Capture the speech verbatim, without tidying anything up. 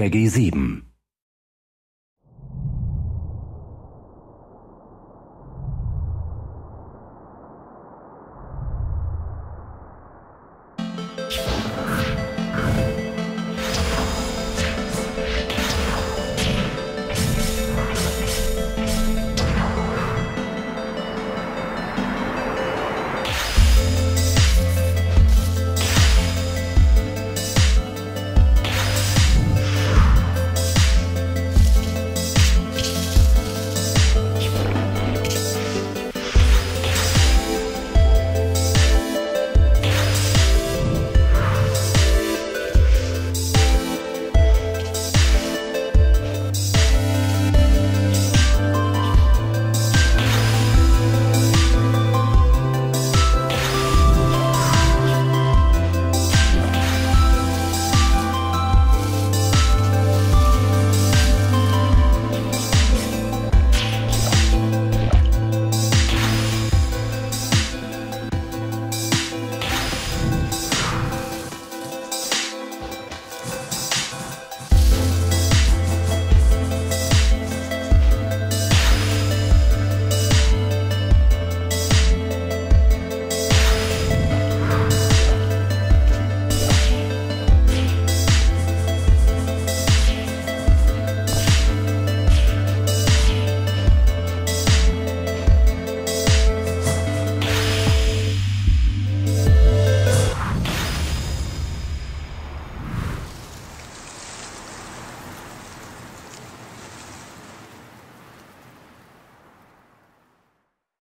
Peggy sieben.